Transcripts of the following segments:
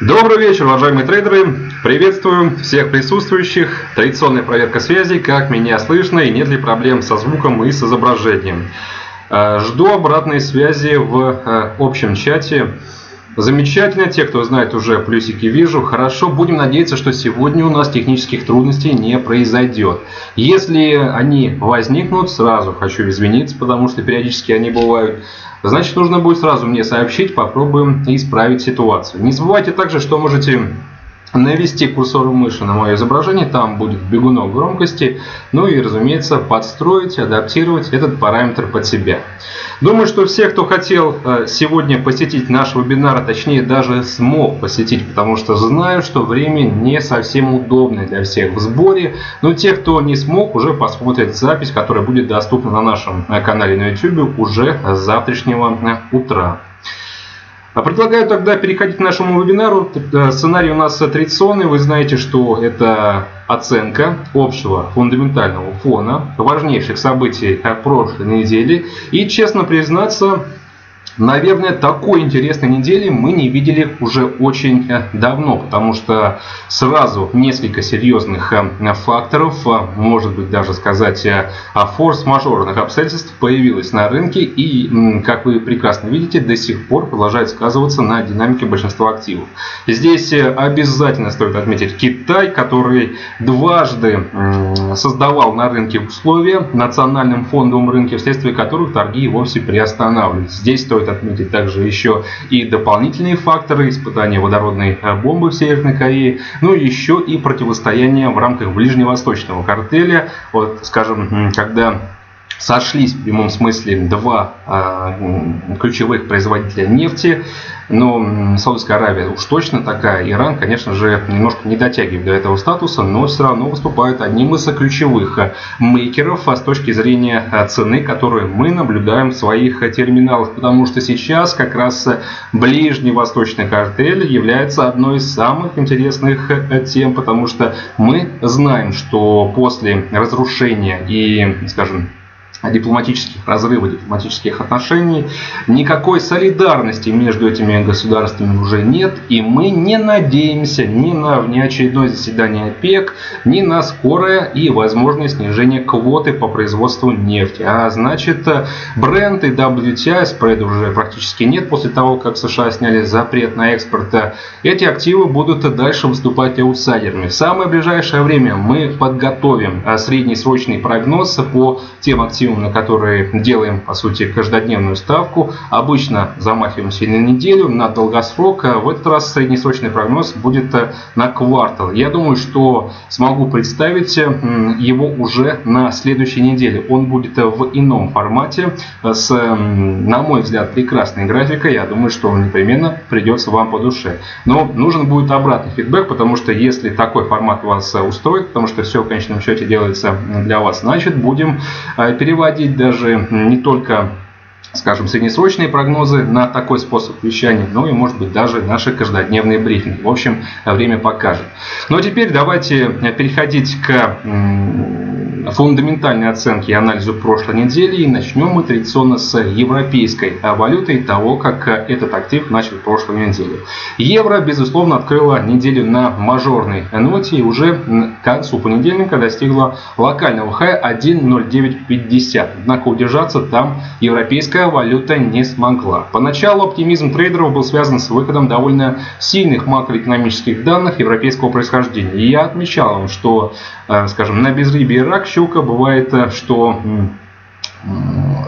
Добрый вечер, уважаемые трейдеры! Приветствую всех присутствующих. Традиционная проверка связи, как меня слышно и нет ли проблем со звуком и с изображением. Жду обратной связи в общем чате. Замечательно, те, кто знает, уже плюсики вижу. Хорошо, будем надеяться, что сегодня у нас технических трудностей не произойдет. Если они возникнут, сразу хочу извиниться, потому что периодически они бывают. Значит, нужно будет сразу мне сообщить, попробуем исправить ситуацию. Не забывайте также, что можете навести курсор мыши на мое изображение, там будет бегунок громкости, ну и, разумеется, подстроить, адаптировать этот параметр под себя. Думаю, что все, кто хотел сегодня посетить наш вебинар, а точнее даже смог посетить, потому что знаю, что время не совсем удобное для всех в сборе, но те, кто не смог, уже посмотрят запись, которая будет доступна на нашем канале на YouTube уже с завтрашнего утра. Предлагаю тогда переходить к нашему вебинару. Сценарий у нас традиционный. Вы знаете, что это оценка общего фундаментального фона, важнейших событий прошлой недели. И, честно признаться, наверное, такой интересной недели мы не видели уже очень давно, потому что сразу несколько серьезных факторов, может быть даже сказать форс-мажорных обстоятельств появилось на рынке и, как вы прекрасно видите, до сих пор продолжает сказываться на динамике большинства активов. Здесь обязательно стоит отметить Китай, который дважды создавал на рынке условия в национальном фондовом рынке, вследствие которых торги вовсе приостанавливались. Здесь стоит отметить также еще и дополнительные факторы испытания водородной бомбы в Северной Корее, ну и еще и противостояние в рамках ближневосточного картеля, вот, скажем, когда сошлись в прямом смысле два ключевых производителя нефти, но Саудовская Аравия уж точно такая, Иран, конечно же, немножко не дотягивает до этого статуса, но все равно выступает одним из ключевых мейкеров с точки зрения цены, которую мы наблюдаем в своих терминалах, потому что сейчас как раз ближневосточный картель является одной из самых интересных тем, потому что мы знаем, что после разрушения и, скажем, дипломатических разрывов, дипломатических отношений, никакой солидарности между этими государствами уже нет, и мы не надеемся ни на внеочередное заседание ОПЕК, ни на скорое и возможное снижение квоты по производству нефти. А значит, Brent и WTI, спреда уже практически нет после того, как США сняли запрет на экспорт. Эти активы будут дальше выступать аутсайдерами. В самое ближайшее время мы подготовим среднесрочный прогноз по тем активам, на которые делаем, по сути, каждодневную ставку. Обычно замахиваемся на неделю, на долгосрок. В этот раз среднесрочный прогноз будет на квартал. Я думаю, что смогу представить его уже на следующей неделе. Он будет в ином формате, с, на мой взгляд, прекрасной графикой. Я думаю, что он непременно придется вам по душе. Но нужен будет обратный фидбэк, потому что если такой формат вас устроит, потому что все в конечном счете делается для вас, значит, будем переводить даже не только, скажем, среднесрочные прогнозы на такой способ вещания, но и, может быть, даже наши каждодневные брифинги. В общем, время покажет. Но теперь давайте переходить к фундаментальной оценке и анализу прошлой недели. И начнем мы традиционно с европейской валюты и того, как этот актив начал прошлую неделю. Евро, безусловно, открыла неделю на мажорной ноте и уже к концу понедельника достигла локального хая 1.0950. Однако удержаться там европейская валюта не смогла. Поначалу оптимизм трейдеров был связан с выходом довольно сильных макроэкономических данных европейского происхождения. И я отмечал вам, что, скажем, на безрыбье и рак щука бывает, что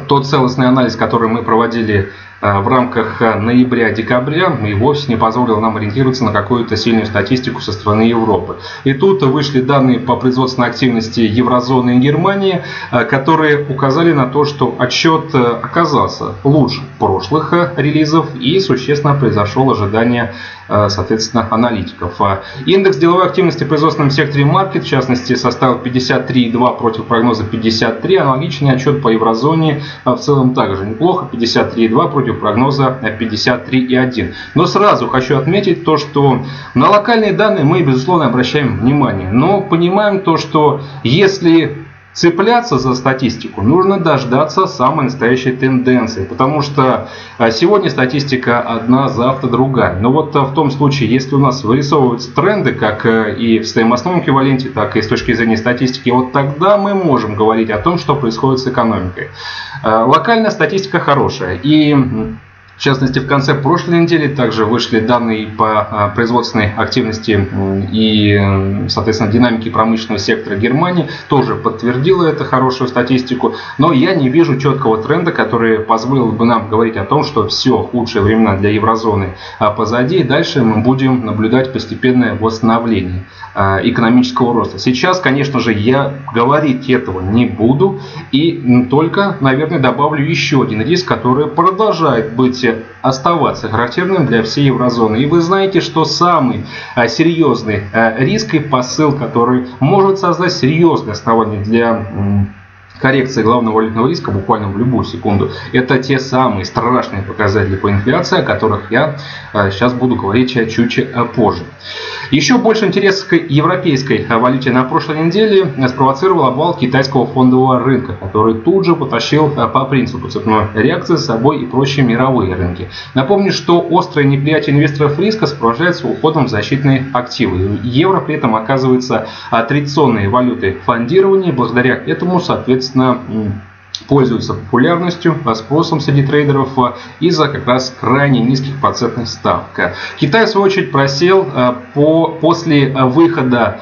тот целостный анализ, который мы проводили в рамках ноября-декабря, и вовсе не позволил нам ориентироваться на какую-то сильную статистику со стороны Европы. И тут вышли данные по производственной активности еврозоны и Германии, которые указали на то, что отчет оказался лучше прошлых релизов и существенно превзошел ожидания, соответственно, аналитиков. Индекс деловой активности в производственном секторе маркет, в частности, составил 53,2 против прогноза 53. Аналогичный отчет по еврозоне в целом также неплохо, 53,2 против прогноза 53,1. Но сразу хочу отметить то, что на локальные данные мы, безусловно, обращаем внимание. Но понимаем то, что если Цепляться за статистику нужно дождаться самой настоящей тенденции, потому что сегодня статистика одна, завтра другая. Но вот в том случае, если у нас вырисовываются тренды, как и в стоимостном эквиваленте, так и с точки зрения статистики, вот тогда мы можем говорить о том, что происходит с экономикой. Локальная статистика хорошая. И в частности, в конце прошлой недели также вышли данные по производственной активности и, соответственно, динамике промышленного сектора Германии. Тоже подтвердила это хорошую статистику. Но я не вижу четкого тренда, который позволил бы нам говорить о том, что все, худшие времена для еврозоны позади. И дальше мы будем наблюдать постепенное восстановление экономического роста. Сейчас, конечно же, я говорить этого не буду. И только, наверное, добавлю еще один риск, который продолжает быть оставаться характерным для всей еврозоны. И вы знаете, что самый серьезный риск и посыл, который может создать серьезные основания для коррекции главного валютного риска буквально в любую секунду, это те самые страшные показатели по инфляции, о которых я сейчас буду говорить чуть позже. Еще больше интерес к европейской валюте на прошлой неделе спровоцировал обвал китайского фондового рынка, который тут же потащил по принципу цепной реакции с собой и прочие мировые рынки. Напомню, что острое неприятие инвесторов риска сопровождается уходом в защитные активы. Евро при этом оказывается традиционной валютой фондирования. Благодаря этому, соответственно, пользуются популярностью, спросом среди трейдеров из-за как раз крайне низких процентных ставок. Китай, в свою очередь, просел после выхода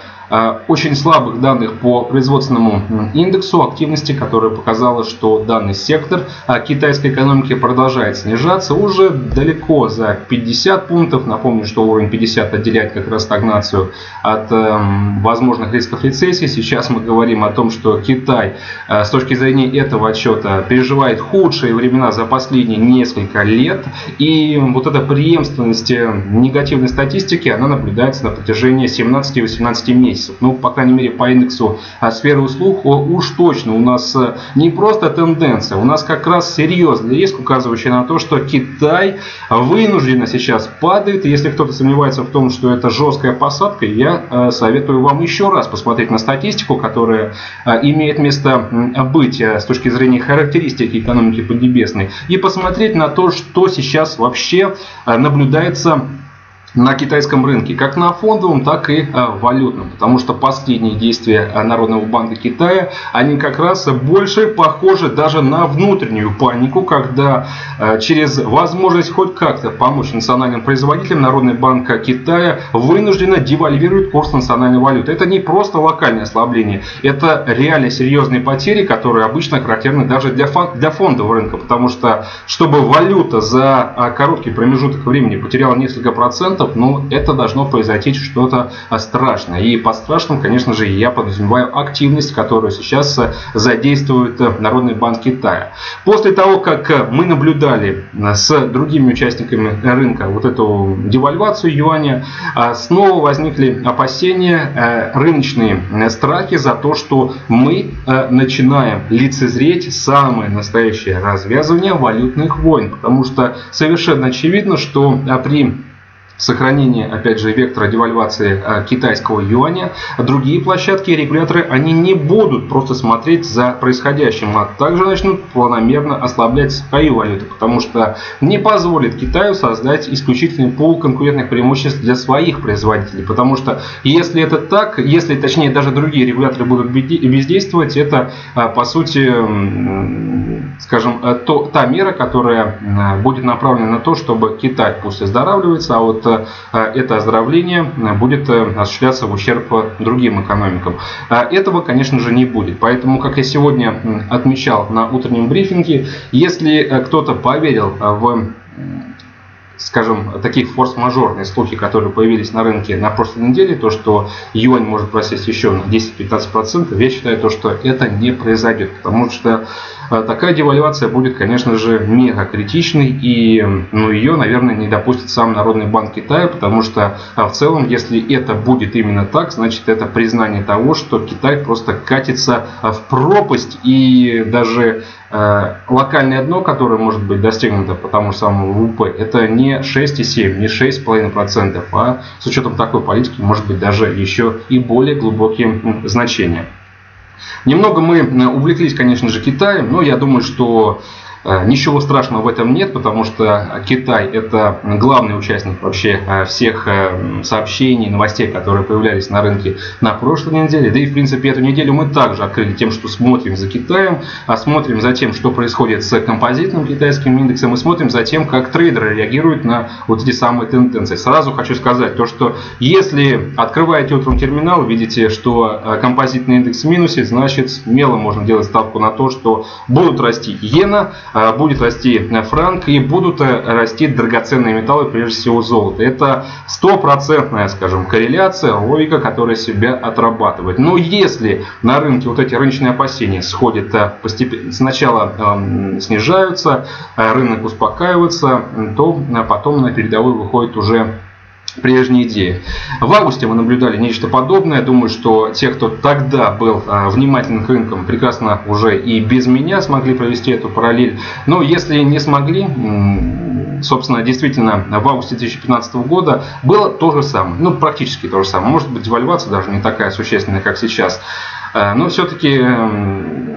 очень слабых данных по производственному индексу активности, которая показала, что данный сектор китайской экономики продолжает снижаться уже далеко за 50 пунктов. Напомню, что уровень 50 отделяет как раз стагнацию от возможных рисков рецессии. Сейчас мы говорим о том, что Китай с точки зрения этого отчета переживает худшие времена за последние несколько лет. И вот эта преемственность негативной статистики, она наблюдается на протяжении 17-18 месяцев. Ну, по крайней мере, по индексу сферы услуг уж точно у нас не просто тенденция, у нас как раз серьезный риск, указывающий на то, что Китай вынужденно сейчас падает. И если кто-то сомневается в том, что это жесткая посадка, я советую вам еще раз посмотреть на статистику, которая имеет место быть с точки зрения характеристики экономики Поднебесной, и посмотреть на то, что сейчас вообще наблюдается на китайском рынке, как на фондовом, так и валютном. Потому что последние действия Народного банка Китая, они как раз больше похожи даже на внутреннюю панику, когда через возможность хоть как-то помочь национальным производителям Народный банк Китая вынужденно девальвирует курс национальной валюты. Это не просто локальное ослабление, это реально серьезные потери, которые обычно характерны даже для фондового рынка. Потому что, чтобы валюта за короткий промежуток времени потеряла несколько процентов, но это должно произойти что-то страшное. И под страшным, конечно же, я подразумеваю активность, которую сейчас задействует Народный банк Китая. После того, как мы наблюдали с другими участниками рынка вот эту девальвацию юаня, снова возникли опасения, рыночные страхи за то, что мы начинаем лицезреть самое настоящее развязывание валютных войн. Потому что совершенно очевидно, что при сохранение, опять же, вектора девальвации китайского юаня, другие площадки и регуляторы, они не будут просто смотреть за происходящим, а также начнут планомерно ослаблять свою валюту, потому что не позволит Китаю создать исключительный пул конкурентных преимуществ для своих производителей. Потому что если это так, если, точнее, даже другие регуляторы будут бездействовать, это, по сути, скажем, та мера, которая будет направлена на то, чтобы Китай пусть оздоравливается, а вот это оздоровление будет осуществляться в ущерб другим экономикам. Этого, конечно же, не будет. Поэтому, как я сегодня отмечал на утреннем брифинге, если кто-то поверил в, скажем, такие форс-мажорные слухи, которые появились на рынке на прошлой неделе, то, что юань может просесть еще на 10-15%, я считаю, что это не произойдет, потому что такая девальвация будет, конечно же, мега критичной, и ее, наверное, не допустит сам Народный банк Китая, потому что в целом, если это будет именно так, значит, это признание того, что Китай просто катится в пропасть, и даже локальное дно, которое может быть достигнуто по тому же самому ВВП, это не 6,7, не 6,5%, а с учетом такой политики может быть даже еще и более глубоким значением. Немного мы увлеклись, конечно же, Китаем, но я думаю, что ничего страшного в этом нет, потому что Китай – это главный участник вообще всех сообщений, новостей, которые появлялись на рынке на прошлой неделе. Да и, в принципе, эту неделю мы также открыли тем, что смотрим за Китаем, а смотрим за тем, что происходит с композитным китайским индексом, и смотрим за тем, как трейдеры реагируют на вот эти самые тенденции. Сразу хочу сказать то, что если открываете утром терминал, видите, что композитный индекс в минусе, значит, смело можно делать ставку на то, что будут расти иена, будет расти франк и будут расти драгоценные металлы, прежде всего золото. Это стопроцентная, скажем, корреляция, логика, которая себя отрабатывает. Но если на рынке вот эти рыночные опасения сходят постепенно, сначала снижаются, рынок успокаивается, то потом на передовую выходит уже прежняя идея. В августе мы наблюдали нечто подобное. Думаю, что те, кто тогда был внимателен к рынкам, прекрасно уже и без меня смогли провести эту параллель. Но если не смогли, собственно, действительно, в августе 2015 года было то же самое. Ну, практически то же самое. Может быть, девальвация даже не такая существенная, как сейчас. Но все-таки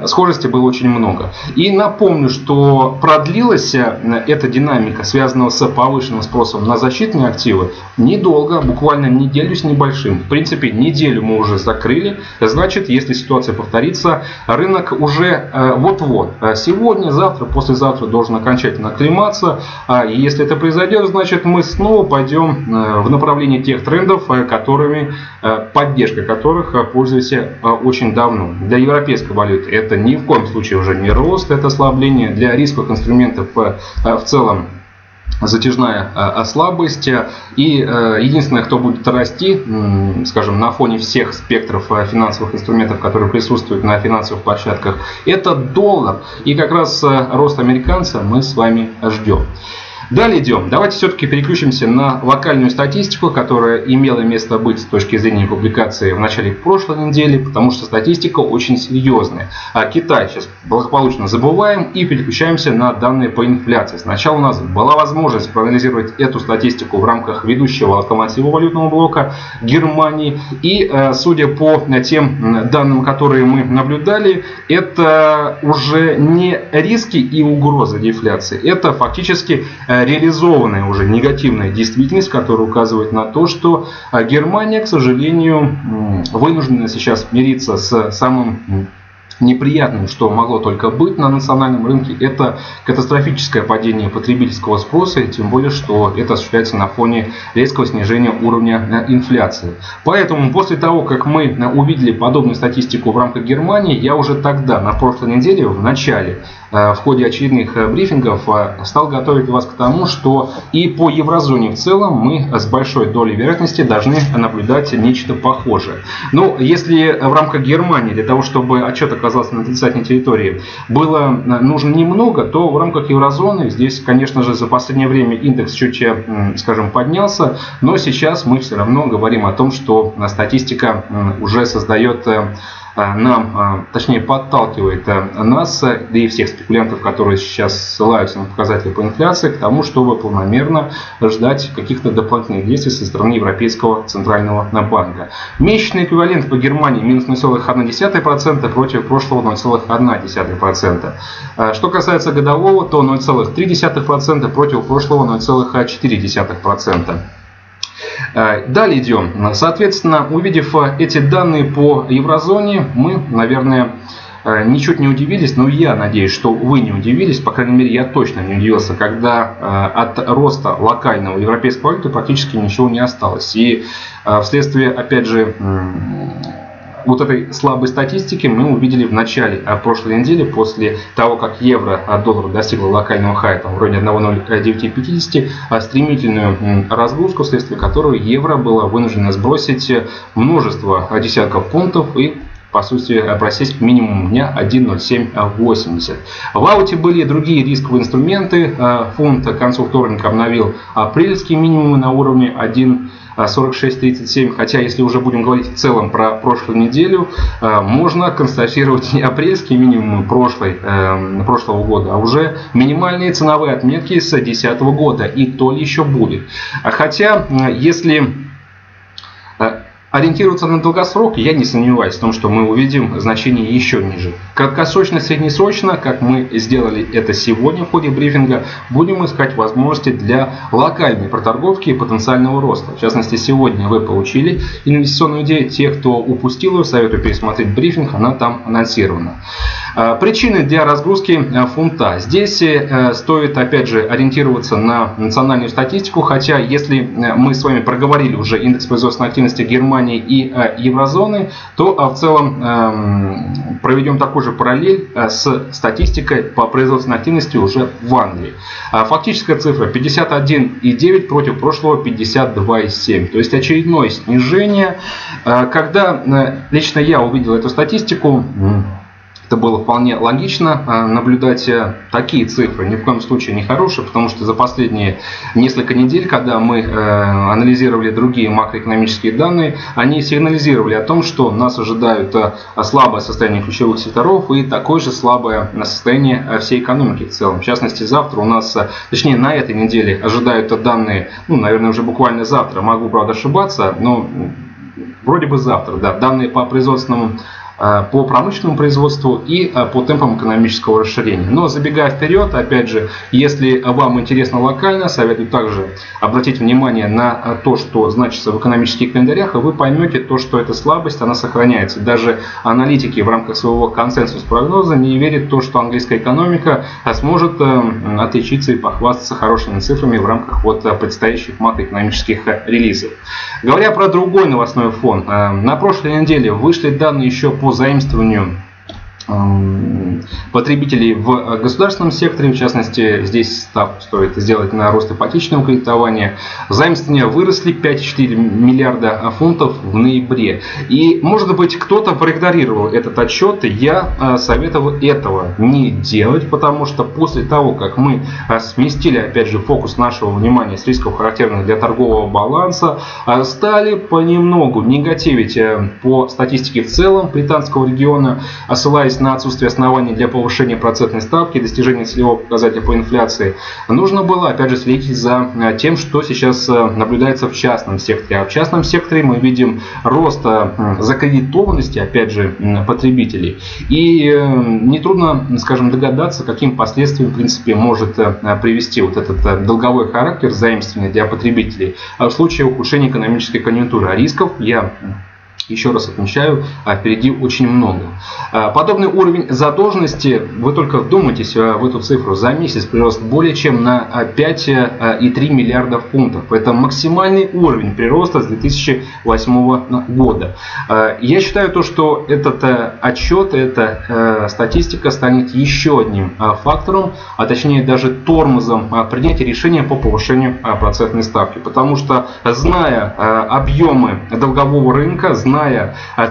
схожести было очень много. И напомню, что продлилась эта динамика, связанная с повышенным спросом на защитные активы, недолго, буквально неделю с небольшим. В принципе, неделю мы уже закрыли. Значит, если ситуация повторится, рынок уже вот-вот. Сегодня, завтра, послезавтра должен окончательно оклематься. И если это произойдет, значит, мы снова пойдем в направлении тех трендов, которыми, поддержка которых пользуется очень давно. Для европейской валюты это ни в коем случае уже не рост, это ослабление. Для рисковых инструментов в целом затяжная слабость. И единственное, кто будет расти, скажем, на фоне всех спектров финансовых инструментов, которые присутствуют на финансовых площадках, это доллар. И как раз рост американца мы с вами ждем. Далее идем. Давайте все-таки переключимся на локальную статистику, которая имела место быть с точки зрения публикации в начале прошлой недели, потому что статистика очень серьезная. А Китай сейчас благополучно забываем и переключаемся на данные по инфляции. Сначала у нас была возможность проанализировать эту статистику в рамках ведущего локомотива валютного блока Германии. И судя по тем данным, которые мы наблюдали, это уже не риски и угрозы дефляции, это фактически реализованная уже негативная действительность, которая указывает на то, что Германия, к сожалению, вынуждена сейчас мириться с самым неприятным, что могло только быть на национальном рынке, это катастрофическое падение потребительского спроса, и тем более, что это осуществляется на фоне резкого снижения уровня инфляции. Поэтому после того, как мы увидели подобную статистику в рамках Германии, я уже тогда, на прошлой неделе, в начале, в ходе очередных брифингов, стал готовить вас к тому, что и по еврозоне в целом мы с большой долей вероятности должны наблюдать нечто похожее. Но если в рамках Германии для того, чтобы отчет оказался на отрицательной территории, было нужно немного, то в рамках еврозоны здесь, конечно же, за последнее время индекс чуть, скажем, поднялся, но сейчас мы все равно говорим о том, что статистика уже создает нам, точнее, подталкивает нас, да и всех спекулянтов, которые сейчас ссылаются на показатели по инфляции, к тому, чтобы планомерно ждать каких-то дополнительных действий со стороны Европейского центрального банка. Месячный эквивалент по Германии минус 0,1% против прошлого 0,1%. Что касается годового, то 0,3% против прошлого 0,4%. Далее идем. Соответственно, увидев эти данные по еврозоне, мы, наверное, ничуть не удивились, но я надеюсь, что вы не удивились, по крайней мере, я точно не удивился, когда от роста локального европейского валюты практически ничего не осталось. И вследствие, опять же, вот этой слабой статистики мы увидели в начале прошлой недели, после того, как евро от доллара достигло локального хая, там, вроде 1,0950, стремительную разгрузку, вследствие которой евро было вынуждено сбросить множество десятков пунктов и, по сути, просесть к минимуму дня 1,0780. В ауте были и другие рисковые инструменты. Фунт к концу вторника обновил апрельские минимумы на уровне 1,4637. Хотя, если уже будем говорить в целом про прошлую неделю, можно констатировать не апрельские минимумы прошлого года, а уже минимальные ценовые отметки с 2010 года. И то ли еще будет. Хотя, если ориентироваться на долгосрок, я не сомневаюсь в том, что мы увидим значение еще ниже. Краткосрочно, среднесрочно, как мы сделали это сегодня в ходе брифинга, будем искать возможности для локальной проторговки и потенциального роста. В частности, сегодня вы получили инвестиционную идею. Те, кто упустил ее, советую пересмотреть брифинг, она там анонсирована. Причины для разгрузки фунта. Здесь стоит, опять же, ориентироваться на национальную статистику, хотя если мы с вами проговорили уже индекс производственной активности Германии и еврозоны, то в целом проведем такой же параллель с статистикой по производственной активности уже в Англии. Фактическая цифра 51,9 против прошлого 52,7. То есть очередное снижение. Когда лично я увидел эту статистику, это было вполне логично наблюдать такие цифры, ни в коем случае не хорошие, потому что за последние несколько недель, когда мы анализировали другие макроэкономические данные, они сигнализировали о том, что нас ожидают слабое состояние ключевых секторов и такое же слабое состояние всей экономики в целом. В частности, завтра у нас, точнее на этой неделе ожидают данные, ну, наверное, уже буквально завтра, могу, правда, ошибаться, но вроде бы завтра, да, данные по промышленному производству и по темпам экономического расширения. Но забегая вперед, опять же, если вам интересно локально, советую также обратить внимание на то, что значится в экономических календарях, и вы поймете то, что эта слабость, она сохраняется. Даже аналитики в рамках своего консенсус-прогноза не верят в то, что английская экономика сможет отличиться и похвастаться хорошими цифрами в рамках вот предстоящих макроэкономических релизов. Говоря про другой новостной фон, на прошлой неделе вышли данные еще по заимствованию потребителей в государственном секторе, в частности, здесь ставку стоит сделать на рост ипотечного кредитования. Заимствования выросли 5,4 миллиарда фунтов в ноябре. И, может быть, кто-то проигнорировал этот отчет, и я советовал этого не делать, потому что после того, как мы сместили, опять же, фокус нашего внимания с рисков, характерных для торгового баланса, стали понемногу негативить по статистике в целом британского региона, ссылаясь на отсутствие оснований для повышения процентной ставки, достижения целевого показателя по инфляции, нужно было, опять же, следить за тем, что сейчас наблюдается в частном секторе. А в частном секторе мы видим рост закредитованности, опять же, потребителей. И нетрудно, скажем, догадаться, каким последствиям, в принципе, может привести вот этот долговой характер заимствования для потребителей в случае ухудшения экономической конъюнктуры. А рисков, я еще раз отмечаю, впереди очень много. Подобный уровень задолженности, вы только вдумайтесь в эту цифру, за месяц прирост более чем на 5,3 миллиарда фунтов. Это максимальный уровень прироста с 2008 года. Я считаю, то, что этот отчет, эта статистика станет еще одним фактором, а точнее даже тормозом принятия решения по повышению процентной ставки. Потому что, зная объемы долгового рынка, зная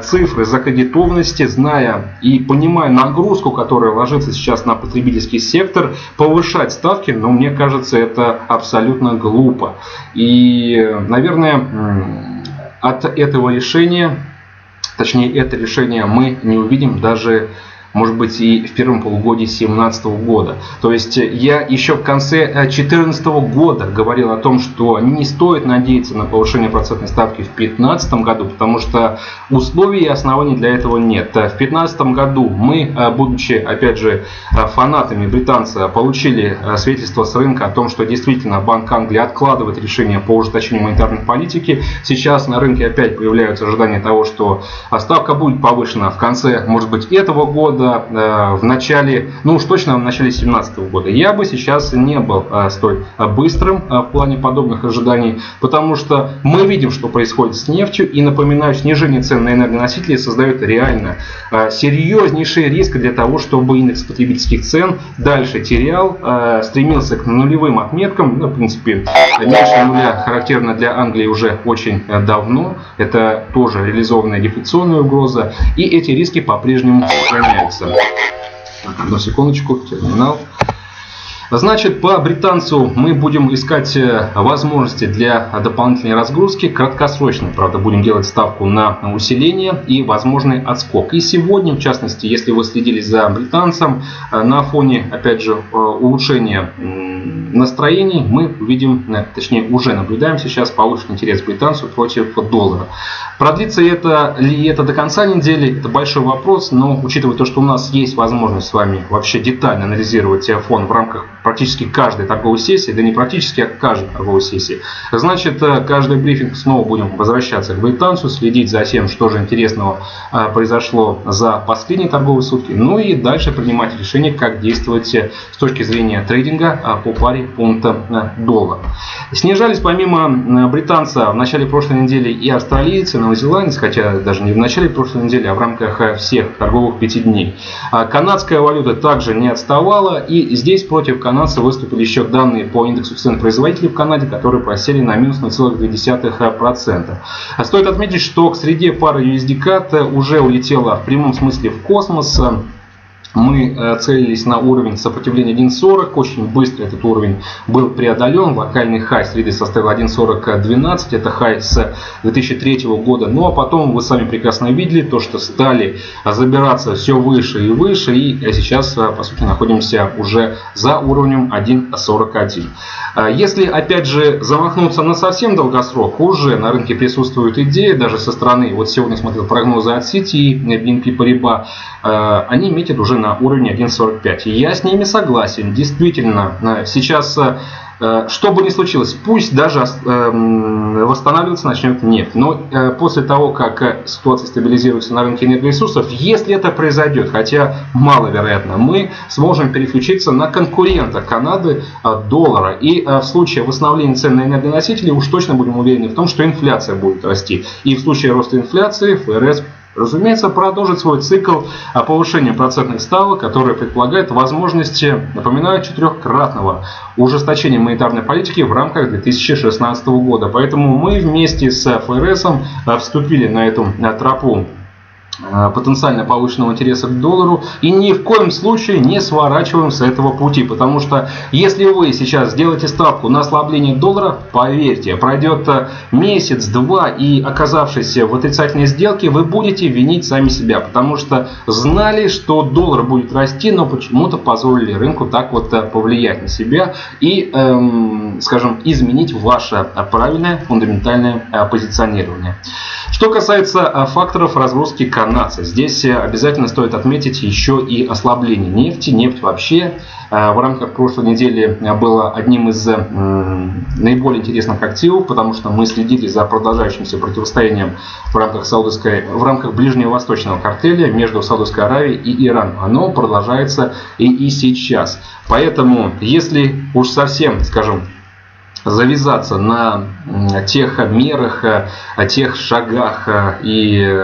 цифры закредитованности, зная и понимая нагрузку, которая ложится сейчас на потребительский сектор, повышать ставки, но мне кажется, это абсолютно глупо. И, наверное, от этого решения, точнее, это решение мы не увидим даже, может быть, и в первом полугодии 2017 года. То есть я еще в конце 2014 года говорил о том, что не стоит надеяться на повышение процентной ставки в 2015 году, потому что условий и оснований для этого нет. В 2015 году мы, будучи, опять же, фанатами британца, получили свидетельство с рынка о том, что действительно Банк Англии откладывает решение по ужесточению монетарной политики. Сейчас на рынке опять появляются ожидания того, что ставка будет повышена в конце, может быть, этого года, в начале, ну уж точно в начале 2017 года. Я бы сейчас не был столь быстрым в плане подобных ожиданий, потому что мы видим, что происходит с нефтью, и, напоминаю, снижение цен на энергоносители создает реально серьезнейший риск для того, чтобы индекс потребительских цен дальше терял, стремился к нулевым отметкам, ну, в принципе, меньше нуля характерно для Англии уже очень давно, это тоже реализованная дефляционная угроза, и эти риски по-прежнему сохраняются. Одну секундочку, терминал. Значит, по британцу мы будем искать возможности для дополнительной разгрузки. Краткосрочной, правда, будем делать ставку на усиление и возможный отскок. И сегодня, в частности, если вы следили за британцем, на фоне, опять же, улучшения настроений, мы видим, точнее, уже наблюдаем сейчас повышенный интерес к британцу против доллара. Продлится это ли это до конца недели, это большой вопрос, но учитывая то, что у нас есть возможность с вами вообще детально анализировать фон в рамках практически каждой торговой сессии, да не практически, а каждой торговой сессии, значит, каждый брифинг снова будем возвращаться к британцу, следить за тем, что же интересного произошло за последние торговые сутки, ну и дальше принимать решение, как действовать с точки зрения трейдинга по паре фунта доллара. Снижались помимо британца в начале прошлой недели и австралийцы, новозеландцы, хотя даже не в начале прошлой недели, а в рамках всех торговых 5 дней. Канадская валюта также не отставала, и здесь против канадца выступили еще данные по индексу цен производителей в Канаде, которые просели на минус 0,2%. Стоит отметить, что к среде пара USD-CAD уже улетела в прямом смысле в космос. Мы целились на уровень сопротивления 1.40, очень быстро этот уровень был преодолен. Локальный хай среды составил 1.40.12, это хай с 2003 года. Ну а потом вы сами прекрасно видели то, что стали забираться все выше и выше. И сейчас, по сути, находимся уже за уровнем 1.41. Если, опять же, замахнуться на совсем долгосрок, уже на рынке присутствует идея, даже со стороны, вот сегодня смотрел прогнозы от Citi и BNP Paribas, они метят уже на уровне 1.45. Я с ними согласен. Действительно, сейчас, что бы ни случилось, пусть даже восстанавливаться начнет нефть. Но после того, как ситуация стабилизируется на рынке энергоресурсов, если это произойдет, хотя маловероятно, мы сможем переключиться на конкурента Канады доллара. И в случае восстановления цен на энергоносители уж точно будем уверены в том, что инфляция будет расти. И в случае роста инфляции ФРС, разумеется, продолжит свой цикл повышения процентных ставок, который предполагает возможности, напоминаю, 4-кратного ужесточения монетарной политики в рамках 2016 года. Поэтому мы вместе с ФРС вступили на эту тропу потенциально повышенного интереса к доллару и ни в коем случае не сворачиваем с этого пути, потому что если вы сейчас сделаете ставку на ослабление доллара, поверьте, пройдет месяц-два, и оказавшись в отрицательной сделке, вы будете винить сами себя, потому что знали, что доллар будет расти, но почему-то позволили рынку так вот повлиять на себя и, скажем, изменить ваше правильное фундаментальное позиционирование. Что касается факторов разгрузки канадца, здесь обязательно стоит отметить еще и ослабление нефти. Нефть вообще в рамках прошлой недели была одним из наиболее интересных активов, потому что мы следили за продолжающимся противостоянием в рамках ближневосточного картеля между Саудовской Аравией и Ираном. Оно продолжается и сейчас. Поэтому, если уж совсем, скажем, завязаться на тех мерах, о тех шагах и,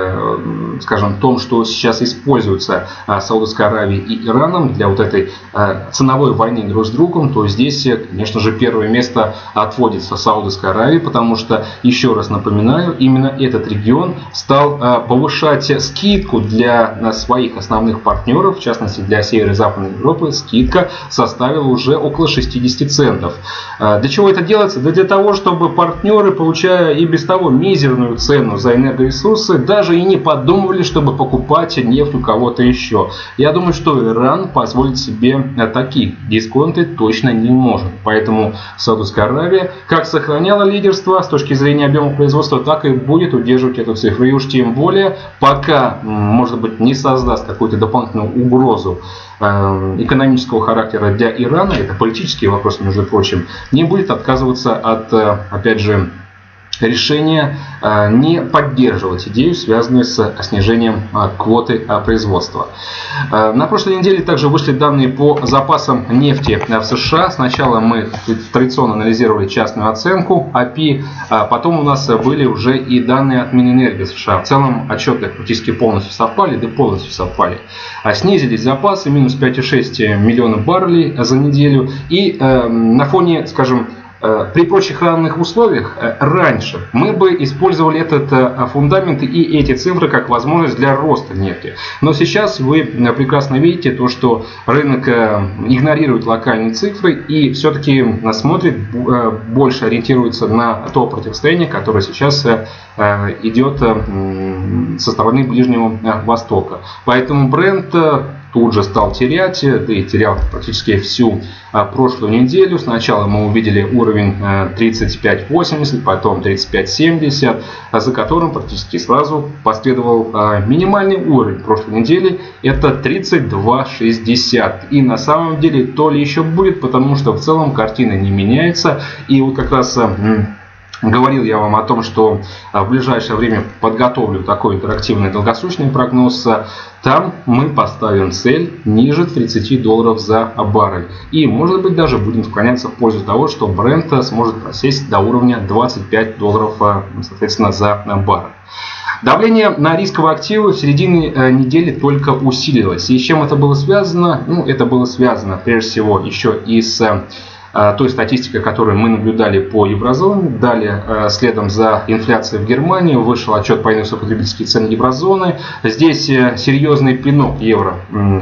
скажем, том, что сейчас используется Саудовской Аравией и Ираном для вот этой ценовой войны друг с другом, то здесь, конечно же, первое место отводится Саудовской Аравии, потому что, еще раз напоминаю, именно этот регион стал повышать скидку для своих основных партнеров, в частности, для северо-западной Европы скидка составила уже около 60 центов. Для чего это делается? Да для того, чтобы партнеры, получая и без того мизерную цену за энергоресурсы, даже и не подумывали, чтобы покупать нефть у кого-то еще. Я думаю, что Иран позволит себе такие дисконты точно не может. Поэтому Саудовская Аравия как сохраняла лидерство с точки зрения объема производства, так и будет удерживать эту цифру. И уж тем более, пока, может быть, не создаст какую-то дополнительную угрозу экономического характера для Ирана, это политический вопрос, между прочим, не будет отказываться от, опять же, решения не поддерживать идею, связанную с снижением квоты производства. На прошлой неделе также вышли данные по запасам нефти в США. Сначала мы традиционно анализировали частную оценку ADP, потом у нас были уже и данные от Минэнерго США. В целом отчеты практически полностью совпали, да полностью совпали. Снизились запасы минус 5,6 миллиона баррелей за неделю. И на фоне, скажем, При прочих равных условиях раньше мы бы использовали этот фундамент и эти цифры как возможность для роста нефти. Но сейчас вы прекрасно видите то, что рынок игнорирует локальные цифры и все-таки смотрит, больше ориентируется на то противостояние, которое сейчас идет со стороны Ближнего Востока. Поэтому Brent тут же стал терять, да и терял практически всю прошлую неделю. Сначала мы увидели уровень 35.80, потом 35.70, за которым практически сразу последовал минимальный уровень прошлой недели. Это 32.60. И на самом деле то ли еще будет, потому что в целом картина не меняется. И вот как раз... говорил я вам о том, что в ближайшее время подготовлю такой интерактивный долгосрочный прогноз. Там мы поставим цель ниже $30 за баррель. И, может быть, даже будем склоняться в пользу того, что Brent сможет просесть до уровня $25, соответственно, за баррель. Давление на рисковые активы в середине недели только усилилось. И с чем это было связано? Ну, это было связано, прежде всего, еще и с... той статистикой, которую мы наблюдали по еврозоне. Далее, следом за инфляцией в Германии, вышел отчет по индексу потребительских цен еврозоны. Здесь серьезный пинок евро,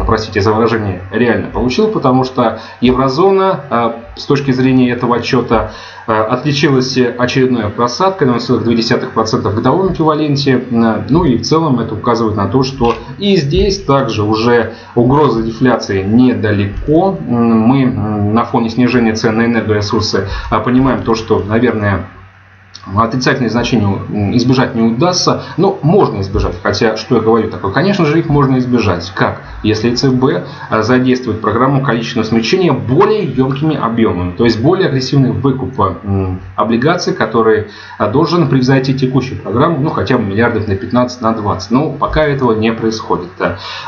простите за выражение, реально получил, потому что еврозона с точки зрения этого отчета отличилась очередной просадкой на 0,2% в годовом эквиваленте. Ну и в целом это указывает на то, что и здесь также уже угроза дефляции недалеко. Мы на фоне снижения цен на энергоресурсы понимаем то, что, наверное, отрицательные значения избежать не удастся, но можно избежать. Хотя, что я говорю такое, конечно же, их можно избежать. Как? Если ЦБ задействует программу количественного смягчения более емкими объемами, то есть более агрессивный выкуп облигаций, который должен превзойти текущую программу, ну хотя бы миллиардов на 15, на 20. Но пока этого не происходит.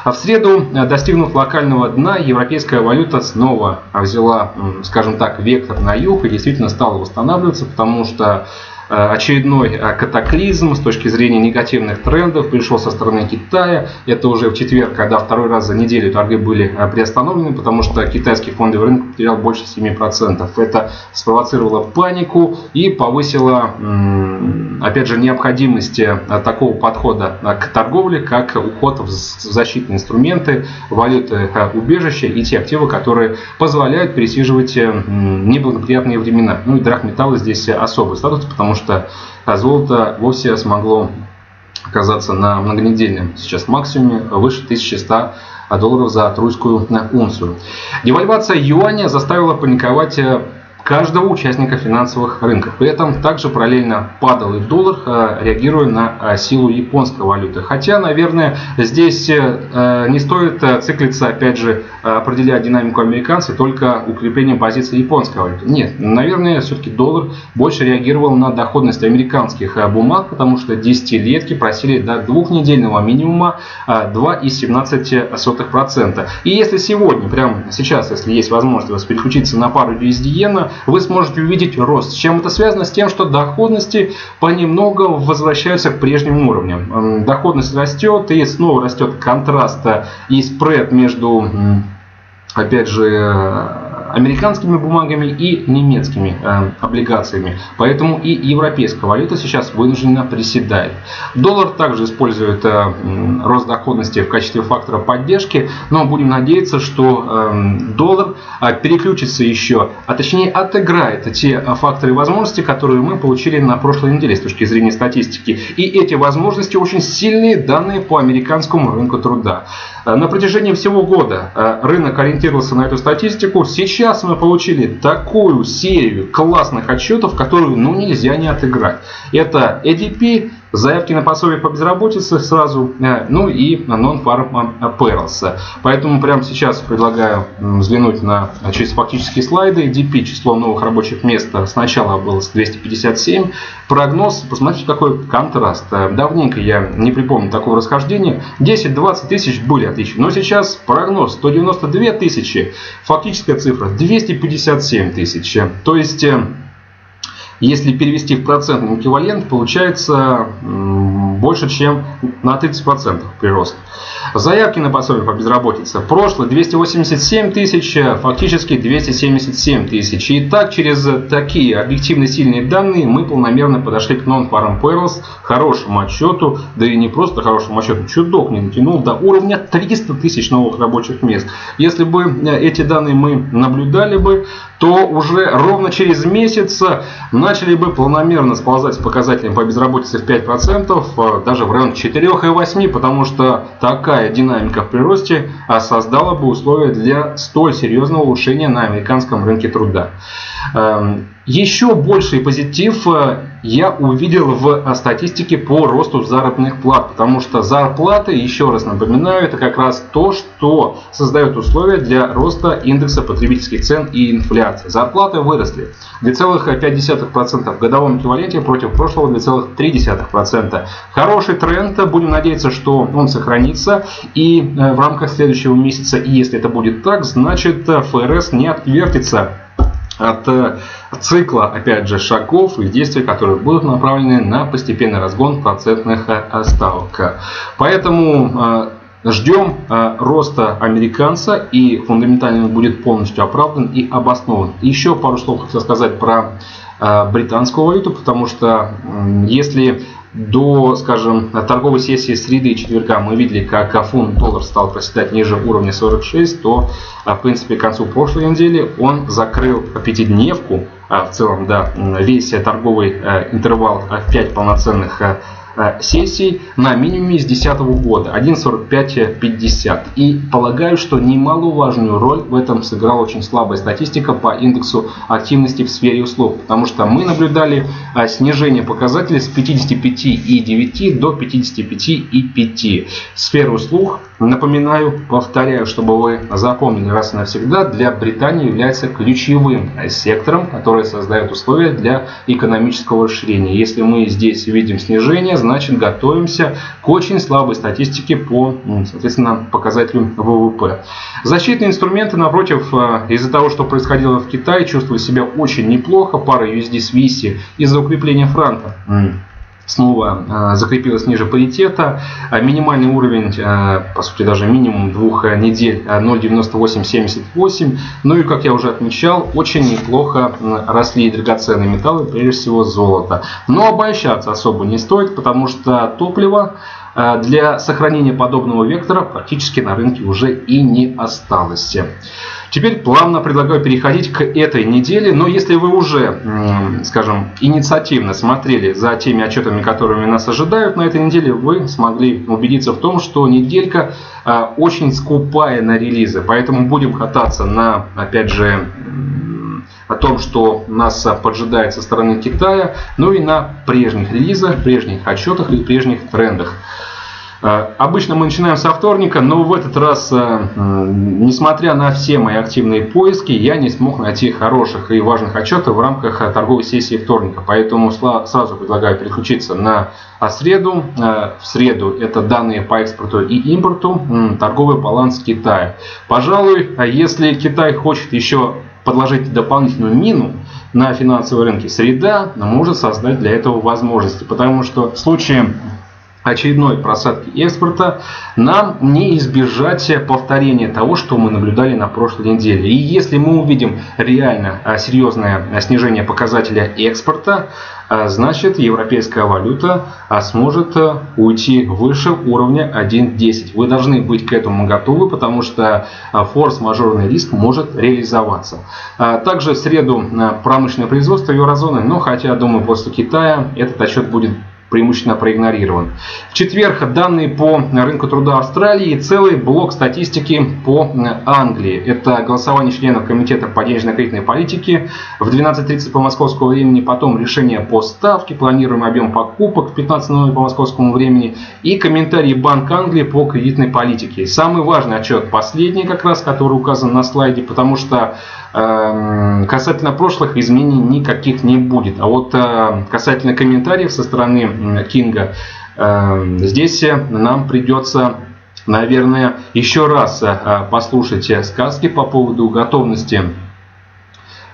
В среду, достигнув локального дна, европейская валюта снова взяла, скажем так, вектор на юг и действительно стала восстанавливаться, потому что очередной катаклизм с точки зрения негативных трендов пришел со стороны Китая. Это уже в четверг, когда второй раз за неделю торги были приостановлены, потому что китайский фондовый рынок потерял больше 7%. Это спровоцировало панику и повысило, опять же, необходимость такого подхода к торговле, как уход в защитные инструменты, валюты убежища и те активы, которые позволяют пересиживать неблагоприятные времена. Ну и драгметаллы здесь особый статус, потому что золото вовсе смогло оказаться на многонедельном сейчас максимуме выше $1100 за тройскую унцию. Девальвация юаня заставила паниковать каждого участника финансовых рынков. При этом также параллельно падал и доллар, реагируя на силу японской валюты. Хотя, наверное, здесь не стоит циклиться, опять же, определяя динамику американцев, только укреплением позиции японской валюты. Нет, наверное, все-таки доллар больше реагировал на доходность американских бумаг, потому что 10-летки просели до двухнедельного минимума 2,17%. И если сегодня, прямо сейчас, если есть возможность переключиться на пару USD-иена, вы сможете увидеть рост. С чем это связано? С тем, что доходности понемногу возвращаются к прежним уровням. Доходность растет, и снова растет контраст и спред между, опять же, американскими бумагами и немецкими облигациями. Поэтому и европейская валюта сейчас вынужденно приседает. Доллар также использует рост доходности в качестве фактора поддержки, но будем надеяться, что доллар переключится еще, а точнее отыграет те факторы и возможности, которые мы получили на прошлой неделе с точки зрения статистики. И эти возможности очень сильные данные по американскому рынку труда. На протяжении всего года рынок ориентировался на эту статистику. Сейчас мы получили такую серию классных отчетов, которую нельзя не отыграть. Это ADP, заявки на пособие по безработице сразу, ну и Non-Farm Payrolls. Поэтому прямо сейчас предлагаю взглянуть на через фактические слайды. ADP, число новых рабочих мест сначала было 257. Прогноз, посмотрите, какой контраст. Давненько я не припомню такого расхождения. 10-20 тысяч были отличия. Но сейчас прогноз 192 тысячи. Фактическая цифра 257 тысяч. То есть... если перевести в процентный эквивалент, получается больше, чем на 30% прирост. Заявки на пособие по безработице. Прошлое 287 тысяч, фактически 277 тысяч. И так, через такие объективно сильные данные мы планомерно подошли к Non-Farm Payrolls, хорошему отчету, да и не просто хорошему отчету, чудок не натянул, до уровня 300 тысяч новых рабочих мест. Если бы эти данные мы наблюдали бы, то уже ровно через месяц начали бы планомерно сползать с показателем по безработице в 5%, даже в район 4,8%, потому что такая динамика в приросте создала бы условия для столь серьезного улучшения на американском рынке труда. Еще больший позитив я увидел в статистике по росту заработных плат, потому что зарплаты, еще раз напоминаю, это как раз то, что создает условия для роста индекса потребительских цен и инфляции. Зарплаты выросли 2,5% в годовом эквиваленте против прошлого 2,3%. Хороший тренд, будем надеяться, что он сохранится и в рамках следующего месяца, и если это будет так, значит ФРС не отвертится от цикла, опять же, шагов и действий, которые будут направлены на постепенный разгон процентных ставок. Поэтому ждем роста американца, и фундаментально он будет полностью оправдан и обоснован. Еще пару слов хочу сказать про британскую валюту, потому что если до, скажем, торговой сессии среды и четверга мы видели, как фунт-доллар стал проседать ниже уровня 46, то, в принципе, к концу прошлой недели он закрыл пятидневку, в целом, да, весь торговый интервал в 5 полноценных сессий на минимуме с 2010 года 1,4550. И полагаю, что немаловажную роль в этом сыграла очень слабая статистика по индексу активности в сфере услуг, потому что мы наблюдали снижение показателей с 55,9 до 55,5. Сфера услуг, напоминаю, повторяю, чтобы вы запомнили раз и навсегда, для Британии является ключевым сектором, который создает условия для экономического расширения. Если мы здесь видим снижение, значит, готовимся к очень слабой статистике по, соответственно, показателю ВВП. Защитные инструменты, напротив, из-за того, что происходило в Китае, чувствуют себя очень неплохо. Пара USD с ВИСИ из-за укрепления франка снова закрепилась ниже паритета. Минимальный уровень, по сути, даже минимум 2 недель, 0,9878. Ну и, как я уже отмечал, очень неплохо росли драгоценные металлы, прежде всего золото. Но обольщаться особо не стоит, потому что топливо для сохранения подобного вектора практически на рынке уже и не осталось. Теперь плавно предлагаю переходить к этой неделе, но если вы уже, скажем, инициативно смотрели за теми отчетами, которыми нас ожидают на этой неделе, вы смогли убедиться в том, что неделька очень скупая на релизы, поэтому будем кататься на, опять же, о том, что нас поджидает со стороны Китая, ну и на прежних релизах, прежних отчетах и прежних трендах. Обычно мы начинаем со вторника, но в этот раз, несмотря на все мои активные поиски, я не смог найти хороших и важных отчетов в рамках торговой сессии вторника. Поэтому сразу предлагаю переключиться на среду. В среду это данные по экспорту и импорту, торговый баланс Китая. Пожалуй, если Китай хочет еще подложить дополнительную мину на финансовые рынки, среда может создать для этого возможности, потому что в случае очередной просадки экспорта нам не избежать повторения того, что мы наблюдали на прошлой неделе. И если мы увидим реально серьезное снижение показателя экспорта, значит, европейская валюта сможет уйти выше уровня 1.10. Вы должны быть к этому готовы, потому что форс-мажорный риск может реализоваться. Также в среду промышленное производство еврозоны, но хотя, думаю, после Китая этот отчет будет преимущественно проигнорирован. В четверг данные по рынку труда Австралии и целый блок статистики по Англии. Это голосование членов комитета по денежно-кредитной политике в 12:30 по московскому времени, потом решение по ставке, планируемый объем покупок в 15:00 по московскому времени и комментарии Банка Англии по кредитной политике. Самый важный отчет, последний как раз, который указан на слайде, потому что касательно прошлых изменений никаких не будет. А вот касательно комментариев со стороны Кинга, здесь нам придется, наверное, еще раз послушать сказки по поводу готовности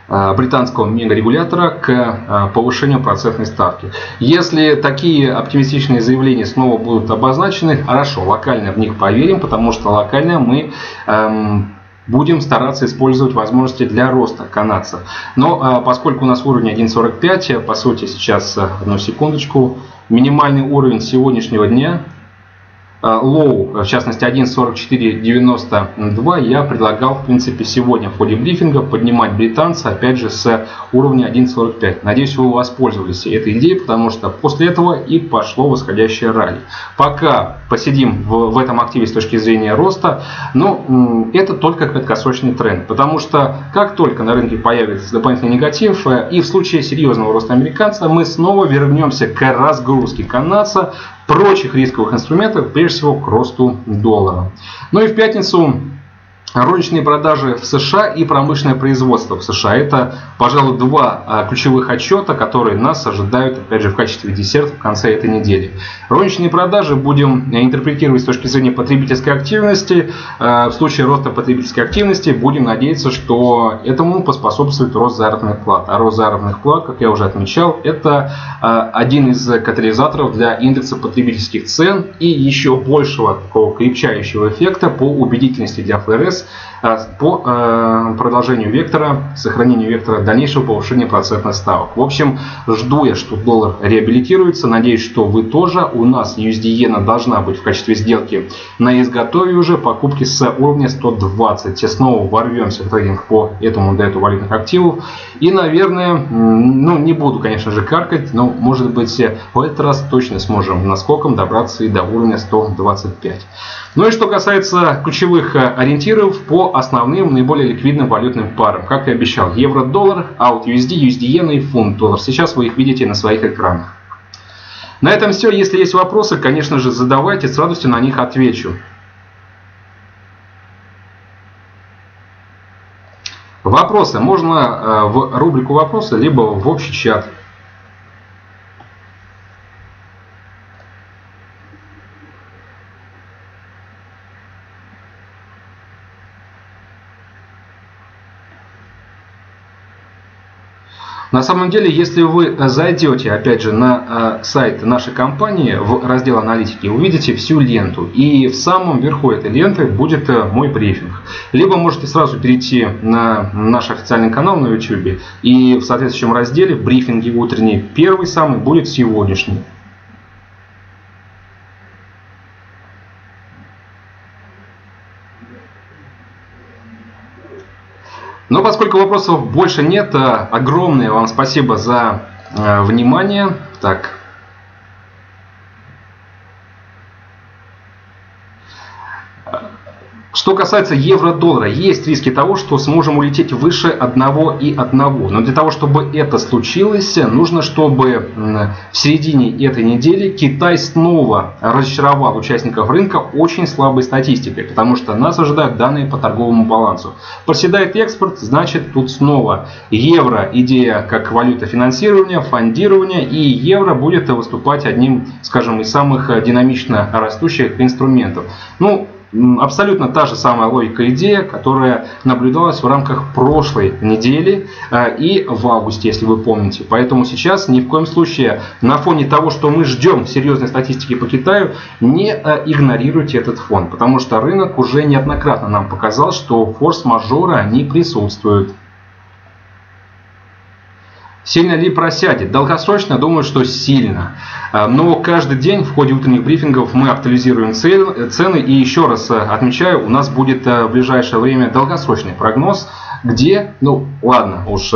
британского мегарегулятора к повышению процентной ставки. Если такие оптимистичные заявления снова будут обозначены, хорошо, локально в них поверим, потому что локально мы будем стараться использовать возможности для роста канадца. Но поскольку у нас уровень 1.45, по сути сейчас, одну секундочку, минимальный уровень сегодняшнего дня, лоу, в частности 1.4492, я предлагал в принципе сегодня в ходе брифинга поднимать британца опять же с уровня 1.45. Надеюсь, вы воспользовались этой идеей, потому что после этого и пошло восходящее ралли. Пока посидим в этом активе с точки зрения роста, но это только краткосрочный тренд, потому что как только на рынке появится дополнительный негатив и в случае серьезного роста американца, мы снова вернемся к разгрузке канадца, прочих рисковых инструментов, прежде всего к росту доллара. Ну и в пятницу розничные продажи в США и промышленное производство в США. Это, пожалуй, два ключевых отчета, которые нас ожидают, опять же, в качестве десерта в конце этой недели. Розничные продажи будем интерпретировать с точки зрения потребительской активности. В случае роста потребительской активности будем надеяться, что этому поспособствует рост заработных плат. А рост заработных плат, как я уже отмечал, это один из катализаторов для индекса потребительских цен и еще большего такого крепчающего эффекта по убедительности для ФРС по продолжению вектора, сохранению вектора дальнейшего повышения процентных ставок. В общем, жду я, что доллар реабилитируется. Надеюсь, что вы тоже. У нас USD-иена должна быть в качестве сделки на изготове уже. Покупки с уровня 120. И снова ворвемся в трейдинг по этому дату валютных активов. И, наверное, ну не буду, конечно же, каркать, но, может быть, в этот раз точно сможем наскоком добраться и до уровня 125. Ну и что касается ключевых ориентиров по основным наиболее ликвидным валютным парам. Как и обещал, евро-доллар, аут USD, USD-иена и фунт-доллар. Сейчас вы их видите на своих экранах. На этом все. Если есть вопросы, конечно же, задавайте, с радостью на них отвечу. Вопросы можно в рубрику «Вопросы» либо в общий чат. На самом деле, если вы зайдете, опять же, на сайт нашей компании, в раздел аналитики, увидите всю ленту. И в самом верху этой ленты будет мой брифинг. Либо можете сразу перейти на наш официальный канал на YouTube. И в соответствующем разделе брифинги утренний, первый самый, будет сегодняшний. Но поскольку вопросов больше нет, огромное вам спасибо за внимание. Так. Что касается евро-доллара, есть риски того, что сможем улететь выше 1.1. Но для того, чтобы это случилось, нужно, чтобы в середине этой недели Китай снова разочаровал участников рынка очень слабой статистикой, потому что нас ожидают данные по торговому балансу. Проседает экспорт, значит, тут снова евро, идея как валюта финансирования, фондирования, и евро будет выступать одним, скажем, из самых динамично растущих инструментов. Ну, абсолютно та же самая логика, идея, которая наблюдалась в рамках прошлой недели и в августе, если вы помните. Поэтому сейчас ни в коем случае на фоне того, что мы ждем серьезной статистики по Китаю, не игнорируйте этот фон. Потому что рынок уже неоднократно нам показал, что форс-мажоры они присутствуют. Сильно ли просядет? Долгосрочно думаю, что сильно. Но каждый день в ходе утренних брифингов мы актуализируем цены. И еще раз отмечаю, у нас будет в ближайшее время долгосрочный прогноз, где, ну ладно, уж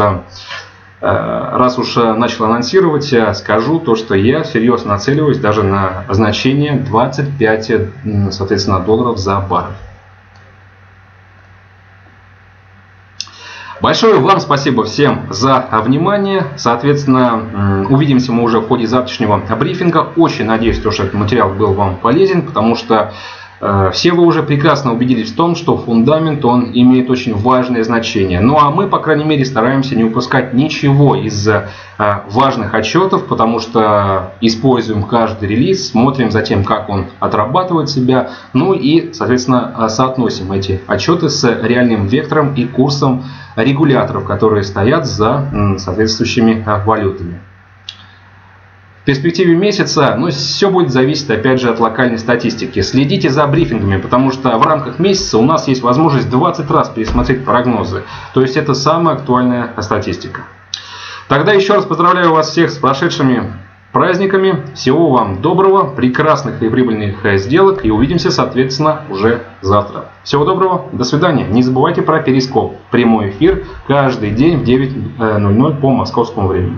раз уж начал анонсировать, скажу то, что я серьезно нацеливаюсь даже на значение 25, соответственно, долларов за баррель. Большое вам спасибо всем за внимание. Соответственно, увидимся мы уже в ходе завтрашнего брифинга. Очень надеюсь, что этот материал был вам полезен, потому что Все вы уже прекрасно убедились в том, что фундамент он имеет очень важное значение. Ну а мы, по крайней мере, стараемся не упускать ничего из важных отчетов, потому что используем каждый релиз, смотрим за тем, как он отрабатывает себя, ну и, соответственно, соотносим эти отчеты с реальным вектором и курсом регуляторов, которые стоят за соответствующими валютами. В перспективе месяца, но все будет зависеть опять же от локальной статистики. Следите за брифингами, потому что в рамках месяца у нас есть возможность 20 раз пересмотреть прогнозы. То есть это самая актуальная статистика. Тогда еще раз поздравляю вас всех с прошедшими праздниками. Всего вам доброго, прекрасных и прибыльных сделок. И увидимся, соответственно, уже завтра. Всего доброго, до свидания. Не забывайте про перископ. Прямой эфир каждый день в 9:00 по московскому времени.